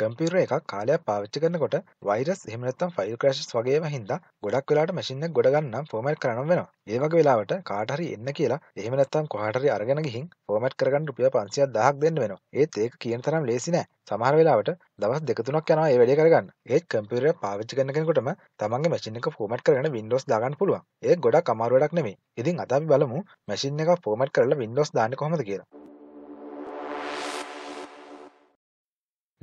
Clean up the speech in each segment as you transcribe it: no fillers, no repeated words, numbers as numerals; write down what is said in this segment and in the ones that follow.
Computer එකක් කාලයක් පාවිච්චි කරනකොට වෛරස් එහෙම නැත්නම් ෆයිල් ක්‍රෑෂස් වගේම හින්දා ගොඩක් වෙලාවට මැෂින් එක ගොඩ ගන්න ෆෝමැට් කරන්න වෙනවා. ඒ වගේ වෙලාවට කාට හරි එන්න කියලා එහෙම නැත්නම් කොහාට හරි අරගෙන ගිහින් ෆෝමැට් කරගන්න රුපියල් 500ක් 1000ක් දෙන්න වෙනවා. ඒත් ඒක කියන තරම් ලේසි නෑ. සමහර වෙලාවට දවස් දෙක තුනක් යනවා මේ වැඩේ කරගන්න. ඒත් කම්පියුටර් එක පාවිච්චි කරන කෙනෙකුටම තමන්ගේ මැෂින් එක ෆෝමැට් කරගෙන Windows දාගන්න පුළුවන්. ඒක ගොඩක් අමාරු වැඩක් නෙමෙයි. ඉතින් අද අපි බලමු මැෂින් එක ෆෝමැට් කරලා Windows දාන්නේ කොහොමද කියලා.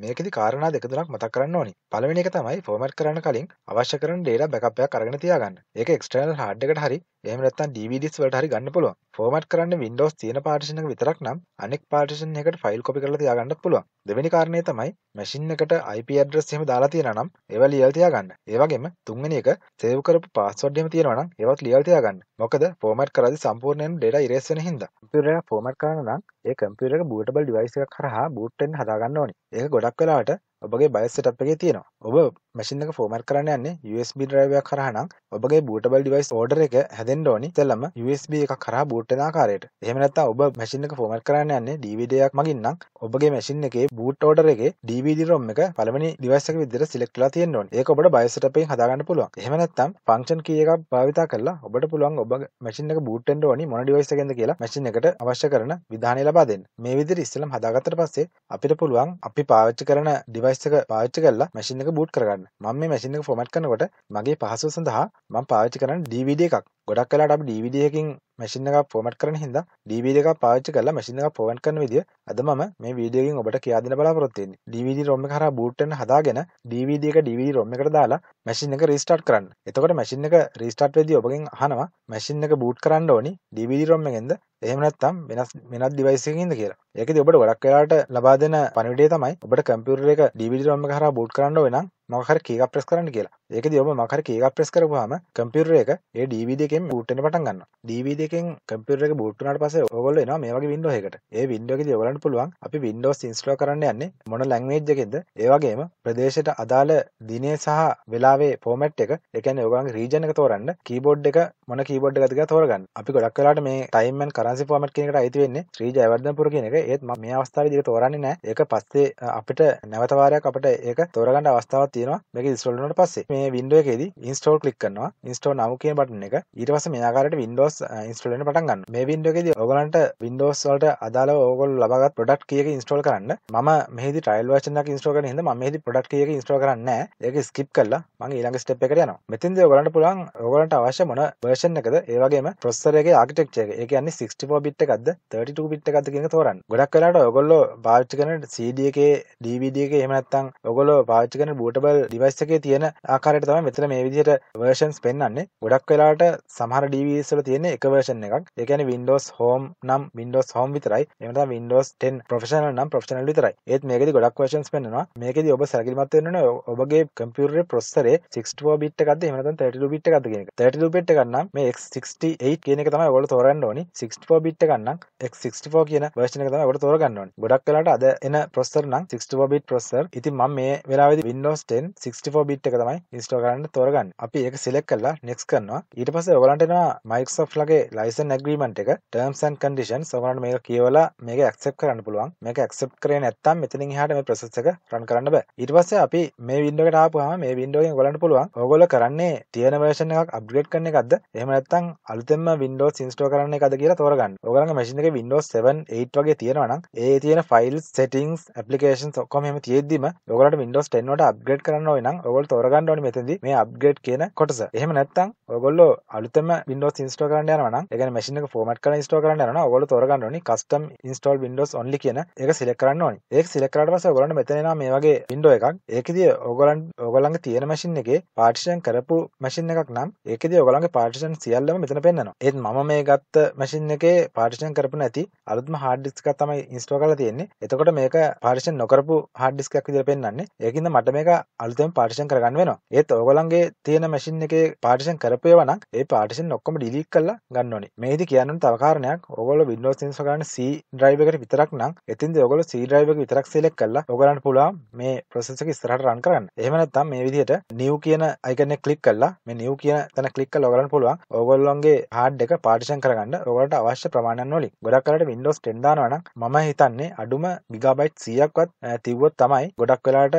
මේකෙදි කාරණා දෙක තුනක් මතක් කරන්න ඕනි. පළවෙනි එක තමයි ෆෝමැට් කරන්න කලින් අවශ්‍ය කරන data backup එකක් අරගෙන තියාගන්න. ඒක external hard එකට හරි එහෙම නැත්නම් DVDs වලට හරි ගන්න පුළුවන්. ෆෝමැට් කරන්න Windows තියෙන partition එක විතරක් නම් අනෙක් partition එකකට file copy කරලා තියාගන්නත් පුළුවන්. දෙවෙනි කාරණේ තමයි machine එකට IP address එහෙම දාලා තියෙනවා නම් ඒවා ලියලා තියාගන්න. ඒ වගේම තුන්වෙනි එක save කරපු password එහෙම තියෙනවා නම් ඒවත් ලියලා තියාගන්න. මොකද ෆෝමැට් කරද්දී සම්පූර්ණයෙන් data erase වෙන හින්දා. computer එක ෆෝමැට් කරන්න නම් ඒ computer එක bootable device එකක් හරහා boot වෙන්න හදා ගන්න ඕනි. ඒක ගොඩක් වෙලාවට ඔබගේ BIOS setup එකේ තියෙනවා. ඔබ machine එක format කරන්න යන්නේ USB drive එකක් හරහා නම් ඔබගේ bootable device order එක හැදෙන්න ඕනි. ඉතින්ම USB එකක් හරහා boot වෙන ආකාරයට. එහෙම නැත්නම් ඔබ machine එක format කරන්න යන්නේ DVD එකක් මගින් නම් ඔබගේ machine එකේ boot order එකේ DVD ROM එක පළවෙනි device එක විදිහට select කරලා තියෙන්න ඕනි. ඒක ඔබට BIOS setup එකෙන් හදාගන්න පුළුවන්. එහෙම නැත්නම් function key එකක් භාවිතා කරලා ඔබට පුළුවන් ඔබගේ machine එක boot වෙන්න ඕනි මොන device එකෙන්ද කියලා machine එකට අවශ්‍ය කරන විධානය ලබා දෙන්න. මේ විදිහට ඉස්සෙල්ලම හදාගත්තට පස්සේ අපිට පුළුවන් අපි පාවිච්චි කරන device එක පාවිච්චි කරලා machine එක boot කරගන්න. මම මේ මැෂින් එක ෆෝමැට් කරනකොට මගේ පහසුව සඳහා මම පාවිච්චි කරන DVD එකක්. ගොඩක් වෙලාවට අපි DVD එකකින් මැෂින් එකක් ෆෝමැට් කරන හින්දා DVD එකක් පාවිච්චි කරලා මැෂින් එකක් ෆෝමැට් කරන විදිය අද මම මේ වීඩියෝ එකෙන් ඔබට කියා දෙන්න බලාපොරොත්තු වෙන්නේ. DVD ROM එක හරහා boot වෙන හදාගෙන DVD එක DVD ROM එකට දාලා මැෂින් එක රීස්ටාර්ට් කරන්න. එතකොට මැෂින් එක රීස්ටාර්ට් වෙද්දී ඔබගෙන් අහනවා මැෂින් එක boot කරන්න ඕනි DVD ROM එකෙන්ද එහෙම නැත්නම් වෙනත් device එකකින්ද කියලා. ඒකදී ඔබට ගොඩක් වෙලාවට ලබා දෙන පණිවිඩය තමයි ඔබට computer එක DVD ROM එක හරහා boot කරන්න ඕන නම් මොකක් හරි key එකක් press කරන්න කියලා. ඒකදී ඔබ මොකක් හරි key එකක් press කරපුවාම computer එක ඒ DVD එකෙන් boot වෙන්න පටන් ගන්නවා. DVD එකෙන් computer එක boot වුණාට පස්සේ ඔයගොල්ලෝ එනවා මේ වගේ window එකකට. ඒ window එකේදී ඔයගලන්ට පුළුවන් අපි Windows install කරන්න යන්නේ මොන language එකෙන්ද? ඒ වගේම ප්‍රදේශයට අදාළ දිනේ සහ වෙලාවේ format එක, ඒ කියන්නේ ඔයගලන්ගේ region එක තෝරන්න, keyboard එක මොන keyboard එකද කියලා තෝරගන්න. අපි ගොඩක් වෙලාවට මේ time and currency format කියන එකට අයිති වෙන්නේ ශ්‍රී ජයවර්ධනපුර කියන එක. ඒත් මම මේ අවස්ථාවේදී ඒක තෝරන්නේ නැහැ. ඒක පස්සේ අපිට නැවත වාරයක් අපිට ඒක තෝරගන්න අවස්ථාවක් තියෙනවා. මේක install වුණාට පස්සේ මේ window එකේදී install click කරනවා. install now කියන button එක. ඊට පස්සේ මේ ආකාරයට Windows install වෙන්න පටන් ගන්නවා. මේ window එකේදී ඔයගලන්ට Windows වලට අදාළව ඔයගොල්ලෝ ලබාගත් product key එක install කරන්න. මම මෙහිදී trial version එකක් install කරන හින්දා මම මෙහිදී product key එක install කරන්නේ නැහැ. ඒක skip කරලා මම ඊළඟ step එකට යනවා. මෙතෙන්දී ඔයගලන්ට පුළුවන් ඔයගලන්ට අවශ්‍ය මොන version එකද, ඒ වගේම processor එකේ architecture එක. ඒ කියන්නේ 64 bit එකක්ද, 32 bit එකක්ද කියන එක තෝරන්න. ගොඩක් වෙලාවට ඔයගොල්ලෝ පාවිච්චි කරන CD එකේ, DVD එකේ එහෙම නැත්නම් ඔයගොල්ලෝ පාවිච්චි කරන bootable device එකේ තියෙන ආකාරයට තමයි මෙතන මේ විදිහට versions පෙන්වන්නේ. ගොඩක් වෙලාවට සමහර DVDs වල තියෙන එක version එකක්. ඒ කියන්නේ Windows Home නම් Windows Home විතරයි. එහෙම නැත්නම් Windows 10 Professional නම් Professional විතරයි. ඒත් මේකෙදි ගොඩක් versions පෙන්වනවා. මේකෙදි ඔබ සැලකිලිමත් වෙන්න ඕනේ ඔබගේ computer processor 64 bit එකක්ද එහෙම නැත්නම් 32 bit එකක්ද කියන එක. 32 bit එකක් නම් මේ x68 කියන එක තමයි ඔයාලා තෝරගන්න ඕනි. 64 bit එකක් නම් x64 කියන version එක තමයි ඔයාලා තෝරගන්න ඕනි. ගොඩක් වෙලාවට අද එන processor නම් 64 bit processor. ඉතින් මම මේ වෙලාවේදී Windows 10 64 bit එක තමයි install කරන්න තෝරගන්නේ. අපි ඒක select කරලා next කරනවා. ඊට පස්සේ ඔයාලට එනවා Microsoft ලගේ license agreement එක terms and conditions ඔයාලට මේක කියවලා මේක accept කරන්න පුළුවන්. මේක accept කරේ නැත්නම් මෙතනින් එහාට මේ process එක run කරන්න බෑ. ඊට පස්සේ අපි මේ window එකට ආපුවාම මේ window එකෙන් ඔයාලට පුළුවන් ඔයගොල්ලෝ කරන්නේ තියෙන version එකක් upgrade කරන එකක්ද එහෙම නැත්නම් අලුතෙන්ම Windows install කරන එකක්ද කියලා තෝරගන්න. ඔයගොල්ලන්ගේ machine එකේ Windows 7 8 වගේ තියෙනවා නම් ඒ තියෙන files settings applications ඔක්කොම එහෙම තියෙද්දිම ඔයගොල්ලන්ට Windows 10 වලට upgrade කරන්න ඕනේ නම් ඔයගොල්ලෝ තෝරගන්න ඕනේ මෙතෙන්දී මේ upgrade කියන කොටස. එහෙම නැත්නම් ඔයගොල්ලෝ අලුතෙන්ම Windows install කරන්න යනවා නම් ඒ කියන්නේ machine එක format කරලා install කරන්න යනවා නම් ඔයගොල්ලෝ තෝරගන්න ඕනි custom install windows only කියන එක select කරන්න ඕනි. ඒක select කරාට පස්සේ ඔයගොල්ලන්ට මෙතන එනවා මේ වගේ window එකක්. ඒකෙදී ඔයගොල්ලන්ගේ තියෙන machine එකේ partition කරපු machine එකක් නම් ඒකෙදී ඔයගොල්ලන්ගේ partition සියල්ලම මෙතන පෙන්වනවා. ඒත් මම මේ ගත්ත machine එකේ partition කරපු නැති අලුත්ම hard disk එකක් තමයි install කරලා තියෙන්නේ. එතකොට මේක partition නොකරපු hard disk එකක් විදිහට පෙන්වන්නේ. ඒකින්ද මට මේක අලුතෙන් පාටිෂන් කරගන්න වෙනවා. ඒත් ඔයගොල්ලන්ගේ තියෙන මැෂින් එකේ පාටිෂන් කරපුවා නම් ඒ පාටිෂන් ඔක්කොම ඩිලීට් කරලා ගන්න ඕනේ. මේදි කියන්න තව කාරණයක් ඔයගොල්ලෝ Windows 10 සගන්න C drive එකට විතරක් නම් එතින්ද ඔයගොල්ලෝ C drive එක විතරක් select කරලා ඔයගොල්ලන්ට පුළුවන් මේ process එක ඉස්සරහට run කරන්න. එහෙම නැත්නම් මේ විදිහට new කියන icon එක click කරලා මේ new කියන තැන click කරලා ඔයගොල්ලන්ට පුළුවන් ඔයගොල්ලන්ගේ hard එක පාටිෂන් කරගන්න ඔයගොල්ලන්ට අවශ්‍ය ප්‍රමාණයන් වලින්. ගොඩක් වෙලාවට Windows 10 දානවා නම් මම හිතන්නේ අඩුම gigabyte 100ක්වත් තිබ්වොත් තමයි ගොඩක් වෙලාවට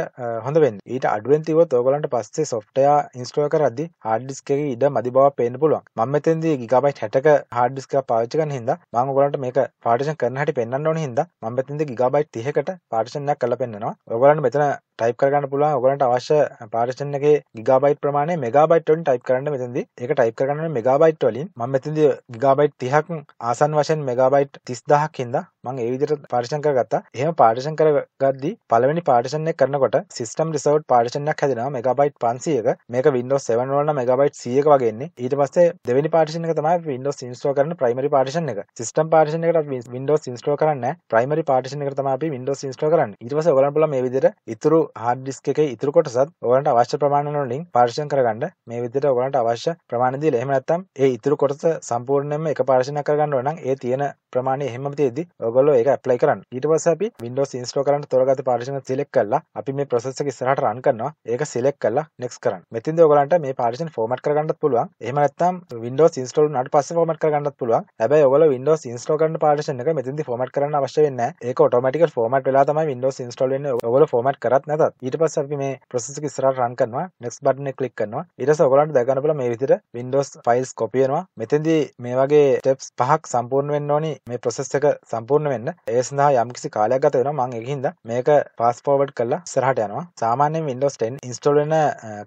හොඳ වෙන්නේ. ඊට අඩුවෙන් තිබ්වොත් ඔයගොල්ලන්ට පස්සේ software install කරද්දී hard disk එකේ ඉඩ මදි බව පේන්න පුළුවන්. මම මෙතෙන්දී gigabyte 60ක hard disk එකක් පාවිච්චි කරන හින්දා මම ඔයගොල්ලන්ට මේක partition කරන හැටි පෙන්වන්න ඕන හින්දා මම මෙතෙන්දී gigabyte 30කට partition එකක් කරලා පෙන්වනවා. ඔයගොල්ලන්ට මෙතන type කරගන්න පුළුවන් ඔයගොල්ලන්ට අවශ්‍ය partition එකේ gigabyte ප්‍රමාණය megabyte වලින් type කරන්න මෙතෙන්දී. ඒක type කරගන්න ඕනේ megabyte වලින්. මම මෙතෙන්දී gigabyte 30ක් ආසන්න වශයෙන් megabyte 30000ක් හින්දා මම ඒ විදිහට partition කරගත්තා. එහෙම partition කරගද්දී පළවෙනි partition එක කරනකොට system reserved partition එකක් හැදෙනවා megabyte 500ක. මේක Windows 7 වල megabyte 100ක වගේ එන්නේ. ඊට පස්සේ දෙවෙනි partition එක තමයි Windows install කරන primary partition එක. System partition එකට අපි Windows install කරන්නේ නැහැ. Primary partition එකට තමයි අපි Windows install කරන්නේ. ඊට පස්සේ ඔයගලන්ට පුළුවන් මේ විදිහට ඉතුරු hard disk එකේ ඉතුරු කොටසත් ඔයගලන්ට අවශ්‍ය ප්‍රමාණය වලින් partition කරගන්න. මේ විදිහට ඔයගලන්ට අවශ්‍ය ප්‍රමාණය දීලා එහෙම නැත්නම් ඒ ඉතුරු කොටස සම්පූර්ණයෙන්ම එක partition එකක් කරගන්න ඕන නම් ඒ තියෙන ප්‍රමාණය එහෙමම තියෙද්දි ඔයගොල්ලෝ ඒක apply කරන්න. ඊට පස්සේ අපි Windows install කරන්න තෝරගත්ත partition එක select කරලා අපි මේ process එක ඉස්සරහට run කරනවා. ඒක select කරලා next කරන්න. මෙතෙන්දී ඔයගලන්ට මේ partition format කරගන්නත් පුළුවන්. එහෙම නැත්නම් Windows install වුණාට පස්සේ format කරගන්නත් පුළුවන්. හැබැයි ඔයගොල්ලෝ Windows install කරන partition එක මෙතෙන්දී format කරන්න අවශ්‍ය වෙන්නේ නැහැ. ඒක automatically format වෙලා තමයි Windows install වෙන්නේ. ඔයගොල්ලෝ format කරත් නැතත්. ඊට පස්සේ අපි මේ process එක ඉස්සරහට run කරනවා. next button එක click කරනවා. ඊට පස්සේ ඔයගලන්ට දැක ගන්න පුළුවන් මේ විදිහට Windows files copy වෙනවා. මෙතෙන්දී මේ වගේ steps පහක් සම්පූර්ණ වෙන්න ඕනි මේ process එක සම්පූර්ණ වෙන්න. ඒ සඳහා යම්කිසි කාලයක් ගත වෙනවා. මම ඒකින්ද මේක fast forward කරලා ඉස්සරහට යනවා. සාමාන්‍යයෙන් Windows 10 install වෙන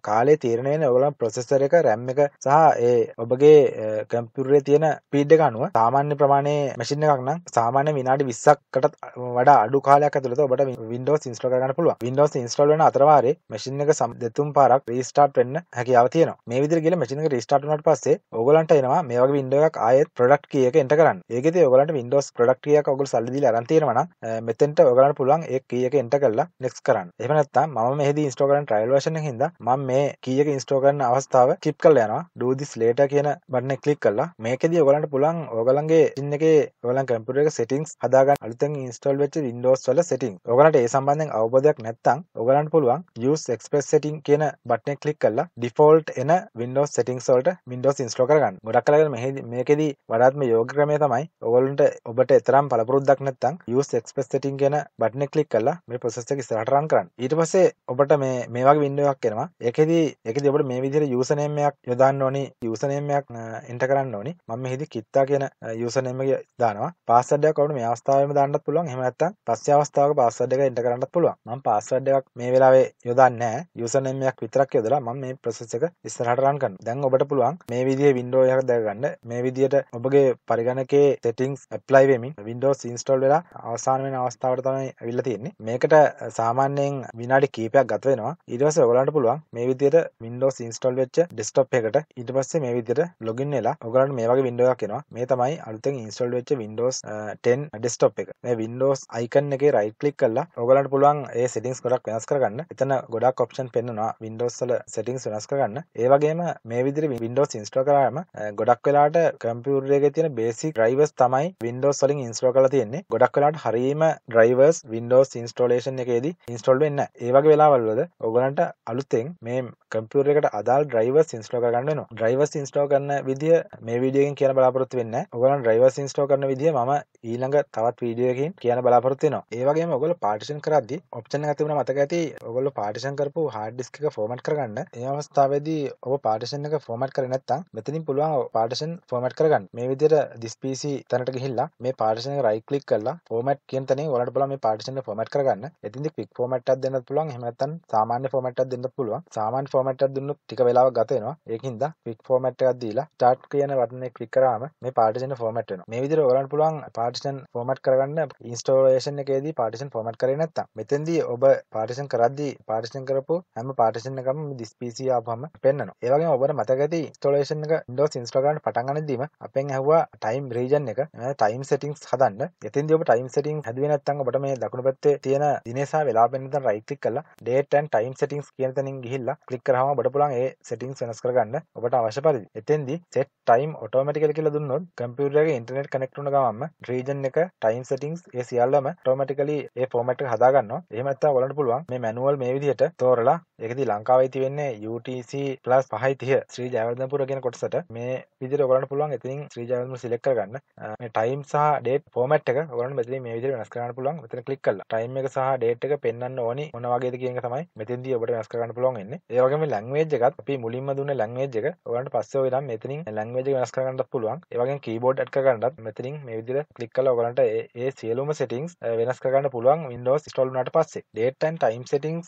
කාලේ තීරණය වෙන ඔයගොල්ලන් processor එක RAM එක සහ ඒ ඔබගේ computer එකේ තියෙන speed එක අනුව සාමාන්‍ය ප්‍රමාණයේ machine එකක් නම් සාමාන්‍ය විනාඩි 20කටත් වඩා අඩු කාලයක් ඇතුළත ඔබට Windows install කරගන්න පුළුවන්. Windows install වෙන අතරවාරේ machine එක දෙතුන් පාරක් restart වෙන්න හැකියාව තියෙනවා. මේ විදිහට ගිහලා machine එක restart වුණාට පස්සේ ඔයගොල්ලන්ට එනවා මේ වගේ window එකක් ආයෙත් product key එක enter කරන්න. ඒකෙදී ඔයගොල්ලන්ට Windows product key එක ඔයගොල්ලෝ සල්ලි දීලා අරන් තියෙනවා නම් මෙතෙන්ට ඔයගොල්ලන්ට පුළුවන් ඒ key එක enter කරලා next කරන්න. එහෙම නැත්නම් මම මෙහෙදී install කරන trial version එකකින් ද මම මේ key එක install කරන අවස්ථාව skip කරලා යනවා. do this later කියන බටන් එක click කරලා මේකෙදී ඔයගලන්ට පුළුවන් ඔයගලන්ගේ machine එකේ ඔයගලන් computer එකේ settings හදාගන්න අලුතෙන් install වෙච්ච Windows වල setting. ඔයගලන්ට ඒ සම්බන්ධයෙන් අවබෝධයක් නැත්නම් ඔයගලන්ට පුළුවන් use express setting කියන බටන් එක click කරලා default එන Windows settings වලට Windows install කරගන්න. ගොඩක් කරගෙන මේකෙදී වඩාත්ම යෝග්‍ය ක්‍රමය තමයි ඔයගලන්ට ඔබට තරම් පළපුරුද්දක් නැත්නම් use express setting කියන බටන් එක click කරලා මේ process එක ඉස්සරහට run කරන්න. ඊට පස්සේ ඔබට මේ වගේ window එකක් එනවා. ඒකෙදී ඔබට මේ විදිහට user name එකක් යොදාන්න ඕනේ. user name එකක් enter කරන්න ඕනේ. මම මෙහිදී කිත්තා කියන user name එක දානවා. password එකක් ඔබට මේ අවස්ථාවේම දාන්නත් පුළුවන්. එහෙම නැත්නම් පස්සේ අවස්ථාවක password එක enter කරන්නත් පුළුවන්. මම password එකක් මේ වෙලාවේ යොදාන්නේ නැහැ. user name එකක් විතරක් යොදලා මම මේ process එක ඉස්සරහට run කරනවා. දැන් ඔබට පුළුවන් මේ විදිහේ window එකක් දැක ගන්න. මේ විදිහට ඔබගේ පරිගණකයේ settings apply වෙමින් Windows install වෙලා අවසාන වෙන අවස්ථාවට තමයි අවිල්ල තියෙන්නේ. මේකට සාමාන්‍යයෙන් විනාඩි කීපයක් ගත වෙනවා. ඊට පස්සේ ඔයගලන්ට පුළුවන් මේ විදිහට Windows install වෙච්ච desktop එකකට ඊට පස්සේ මේ විදිහට login වෙලා ඔයගලන්ට මේ වගේ window එකක් එනවා. මේ තමයි අලුතෙන් install වෙච්ච Windows 10 desktop එක. මේ Windows icon එකේ right click කරලා ඔයගලන්ට පුළුවන් ඒ settings ගොඩක් වෙනස් කරගන්න. එතන ගොඩක් option පෙන්නනවා Windows වල settings වෙනස් කරගන්න. ඒ වගේම මේ විදිහට Windows install කරාම ගොඩක් වෙලාට computer එකේ තියෙන basic drivers තමයි Windows වලින් install කරලා තියෙන්නේ. ගොඩක් වෙලාට හරියම drivers Windows installation එකේදී install වෙන්නේ නැහැ. ඒ වගේ වෙලාවල්වල ඔයගලන්ට අලුතෙන් මේ computer එකට අදාළ drivers install කරගන්න වෙනවා. drivers install කරන විදිය මේ වීඩියෝ එකෙන් කියන බලාපොරොත්තු වෙන්නේ නැහැ. ඔයගලන් drivers install කරන විදිය මම ඊළඟ තවත් වීඩියෝ එකකින් කියන බලාපොරොත්තු වෙනවා. ඒ වගේම ඔයගොල්ලෝ partition කරද්දී option එකක් තිබුණා මතක ඇති. ඔයගොල්ලෝ partition කරපු hard disk එක format කරගන්න. ඒ අවස්ථාවේදී ඔබ partition එක format කරේ නැත්නම් මෙතනින් පුළුවන් partition format කරගන්න. මේ විදියට this PC තැනට ගිහිල්ලා මේ partition එක right click කරලා format කියන තැනේ ඔයාලට පුළුවන් මේ partition එක format කරගන්න. එතින්දී quick format එකක් දෙන්නත් පුළුවන්. එහෙම නැත්නම් සාමාන්‍ය format එකක් දෙන්නත් පුළුවන්. සාමාන්‍ය format එකක් දුන්නොත් ටික වෙලාවක් ගත වෙනවා. ඒකින්ද quick format එකක් දීලා start කියන button එක click කරාම මේ partition format වෙනවා. මේ විදිහට ඔයගලන්ට පුළුවන් partition format කරගන්න. installation එකේදී partition format කරේ නැත්තම් මෙතෙන්දී ඔබ partition partition කරද්දී partition කරපු හැම partition එකම this PC ආවම පෙන්නනවා. ඒ වගේම ඔබට මතක ඇති installation එක Windows install කරන්න පටන් ගන්නදීම අපෙන් ඇහුවා time region එක time settings හදන්න. එතෙන්දී ඔබ time setting හැදුවේ නැත්නම් ඔබට මේ දකුණු පැත්තේ තියෙන දිනේ සහ වෙලාව වෙන තැන right click කරලා date and time settings කියන තැනින් ගිහිල්ලා click කරාම ඔබට පුළුවන් ඒ settings වෙනස් කරගන්න ඔබට අවශ්‍ය පරිදි. එතෙන්දී set time automatically කියලා දුන්නොත් computer එකේ internet connect වුණ ගමන්ම region එක time settings ඒ සියල්ලම automatically ඒ format එක හදා ගන්නවා. එහෙම නැත්නම් ඔයාලට පුළුවන් මේ manual මේ විදිහට තෝරලා ඒකදී ලංකාවේ තියෙන්නේ UTC +530 ශ්‍රී ජයවර්ධනපුර කියන කොටසට මේ විදිහට ඔයාලට පුළුවන් එතනින් ශ්‍රී ජයවර්ධනපුර select කරගන්න. මේ time සහ date format එක ඔයාලට මෙතනින් මේ විදිහට වෙනස් කරන්න පුළුවන්. මෙතන click කළා time එක සහ date එක පෙන්වන්න ඕනි මොන වගේද කියන එක තමයි මෙතෙන්දී ඔබට වෙනස් කරගන්න පුළුවන් වෙන්නේ. ඒ වගේම language එකත් අපි මුලින්ම දුන්න language එක ඔයාලට පස්සේ ඔය නම් මෙතනින් language එක වෙනස් කරගන්නත් පුළුවන්. ඒ වගේම keyboard add කරගන්නත් මෙතනින් මේ විදිහට click කළා ඔයාලට ඒ සියලුම settings වෙනස් කරගන්න පුළුවන් Windows install වුණාට පස්සේ. Date and time settings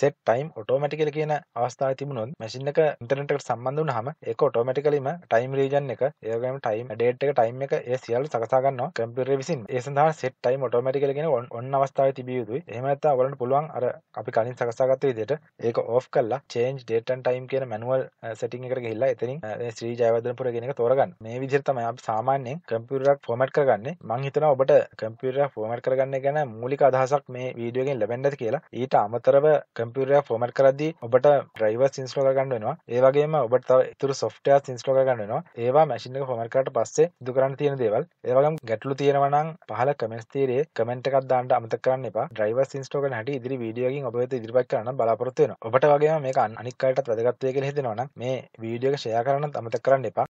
set time automatically කියන අවස්ථාවේ තිබුණොත් machine එක internet එකට සම්බන්ධ වුණාම ඒක automatically ම time region එක ඒ වගේම time date එක time එක ඒ සියල්ල සකසා ගන්නවා computer එක විසින්. ඒ සඳහා set time automatically කියන ඔන්න අවස්ථාවේ තිබිය යුතුයි. එහෙම නැත්නම් ඔයාලට පුළුවන් අර අපි කලින් සකසාගත්ත විදිහට ඒක off කරලා change date and time කියන manual setting එකට ගිහිල්ලා එතනින් ශ්‍රී ජයවර්ධනපුර කියන එක තෝරගන්න. මේ විදිහට තමයි අපි සාමාන්‍යයෙන් computer එක format කරගන්නේ. මම හිතනවා ඔබට computer එක format කරගන්න ගැන මූලික අදහසක් මේ වීඩියෝ එකෙන් ලැබෙන්න ඇති කියලා. ඊට අමතරව computer එක format කරද්දී ඔබට drivers install කරගන්න වෙනවා. ඒ වගේම ඔබට තව ඉතුරු softwares install කරගන්න වෙනවා. ඒවා machine එක format කරාට පස්සේ ඉදු කරන්න තියෙන දේවල්. ඒ වගේම ගැටලු තියෙනවා නම් පහල comments තියරේ comment එකක් දාන්න අමතක කරන්න එපා. drivers install කරන හැටි ඉදිරි වීඩියෝ එකකින් ඔබ වෙත ඉදිරිපත් කරන්න බලාපොරොත්තු වෙනවා. ඔබට වගේම මේක අනික් අයටත් වැදගත් වෙයි කියලා හිතෙනවා නම් මේ වීඩියෝ එක share කරන්නත් අමතක කරන්න එපා.